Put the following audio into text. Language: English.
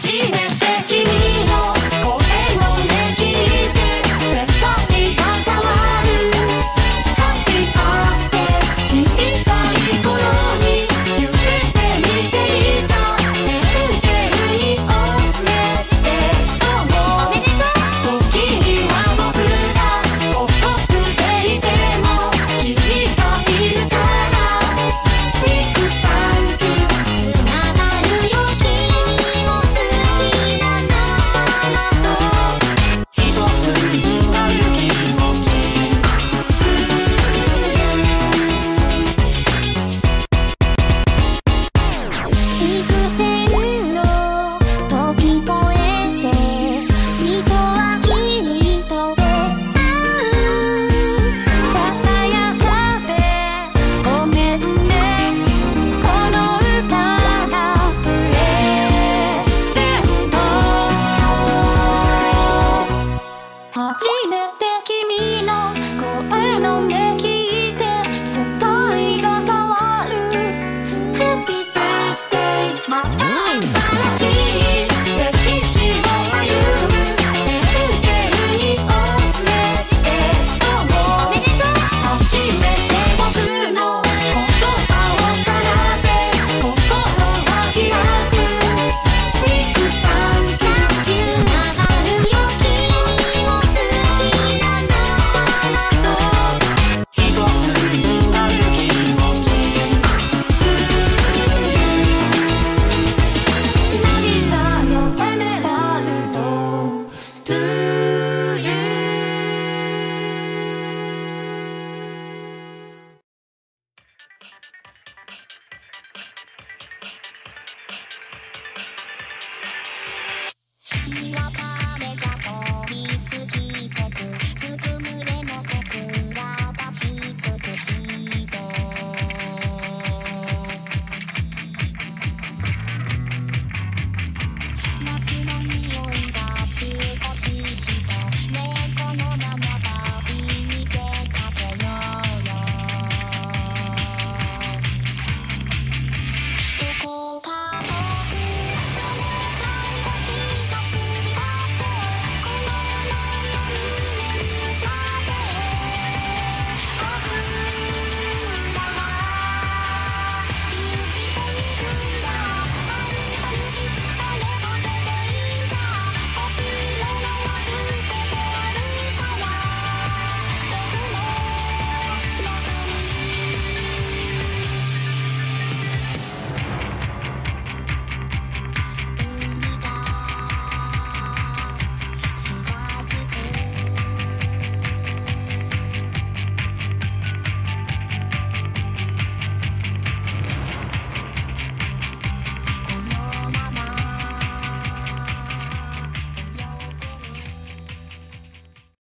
G-Man.